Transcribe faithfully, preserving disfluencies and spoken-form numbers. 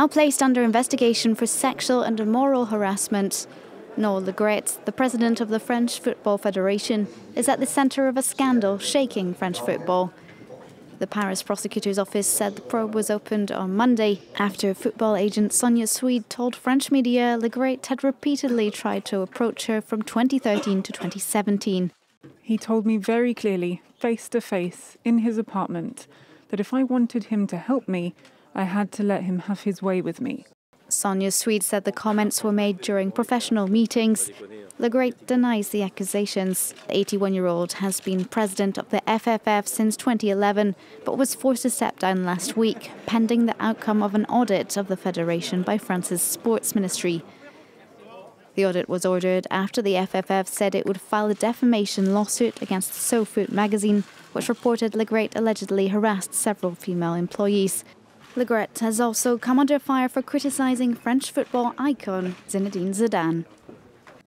now placed under investigation for sexual and immoral harassment. Noël Le Graët, the president of the French Football Federation, is at the centre of a scandal shaking French football. The Paris prosecutor's office said the probe was opened on Monday after football agent Sonia Souid told French media Le Graët had repeatedly tried to approach her from twenty thirteen to twenty seventeen. He told me very clearly, face to face, in his apartment, that if I wanted him to help me, I had to let him have his way with me. Sonia Souid said the comments were made during professional meetings. Le Graët denies the accusations. The eighty-one-year-old has been president of the F F F since twenty eleven, but was forced to step down last week, pending the outcome of an audit of the federation by France's sports ministry. The audit was ordered after the F F F said it would file a defamation lawsuit against SoFoot magazine, which reported Le Graët allegedly harassed several female employees. Le Graët has also come under fire for criticising French football icon Zinedine Zidane.